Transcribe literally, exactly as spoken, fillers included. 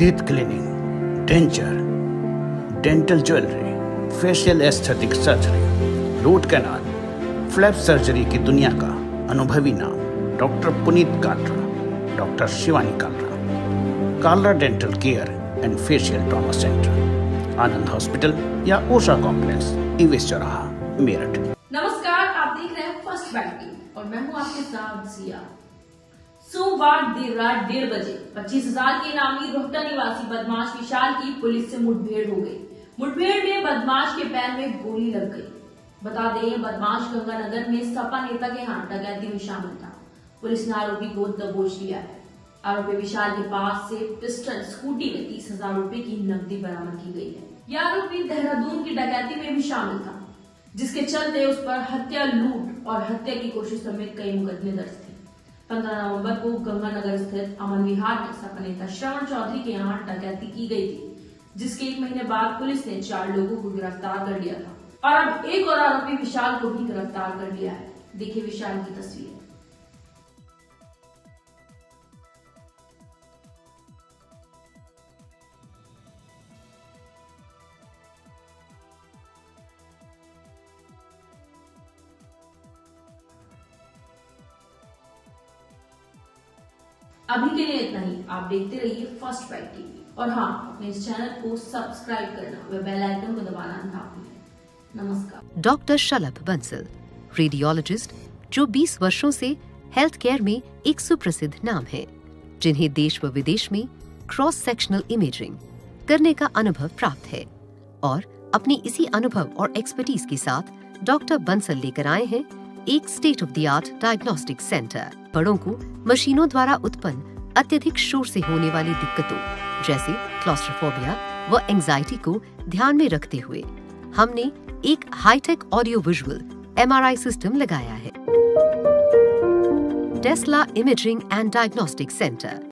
Teeth cleaning, denture, dental jewellery, facial aesthetic surgery, root canal, flap surgery की दुनिया का अनुभवी नाम doctor Puneet Katra, doctor Shivani Katra. Kalra dental care and facial trauma centre, Anand hospital या ओशा complex, इवे चौरा, मेरठ। नमस्कार, आप देख रहे हैं फर्स्ट बाइट और मैं हूं आपके साथ जिया। सोमवार देर रात डेढ़ बजे पच्चीस हजार के नामी रोहता निवासी बदमाश विशाल की पुलिस से मुठभेड़ हो गई। मुठभेड़ में बदमाश के पैर में गोली लग गई। बता दें, बदमाश गंगानगर में सपा नेता के यहाँ डकैती में शामिल था। पुलिस ने आरोपी को दबोच लिया है। आरोपी विशाल के पास से पिस्टल, स्कूटी में तीस हजार रूपए की नकदी बरामद की गई है। यह आरोपी देहरादून की डकैती में भी शामिल था, जिसके चलते उस पर हत्या, लूट और हत्या की कोशिश समेत कई मुकदमे दर्ज थे। पंद्रह नवंबर को गंगानगर स्थित अमन विहार में सपा नेता श्रवण चौधरी के यहाँ डकैती की गई थी, जिसके एक महीने बाद पुलिस ने चार लोगों को गिरफ्तार कर लिया था और अब एक और आरोपी विशाल को भी गिरफ्तार कर लिया है। देखिए विशाल की तस्वीर। अभी के लिए इतना ही। आप देखते रहिए फर्स्ट बाइट टीवी और हाँ, अपने इस चैनल को सब्सक्राइब करना व बेल आइकन को दबाना ना भूलें। नमस्कार। डॉक्टर शलभ बंसल, रेडियोलॉजिस्ट जो बीस वर्षों से हेल्थ केयर में एक सुप्रसिद्ध नाम है, जिन्हें देश व विदेश में क्रॉस सेक्शनल इमेजिंग करने का अनुभव प्राप्त है और अपने इसी अनुभव और एक्सपर्टीज के साथ डॉक्टर बंसल लेकर आए हैं एक state of the art diagnostic centre. बड़ों को मशीनों द्वारा उत्पन्न अत्यधिक शोर से होने वाली दिक्कतों जैसे क्लॉस्ट्रोफोबिया व एंजाइटी को ध्यान में रखते हुए हमने एक hi tech audio visual M R I system लगाया है। Tesla imaging and diagnostic centre.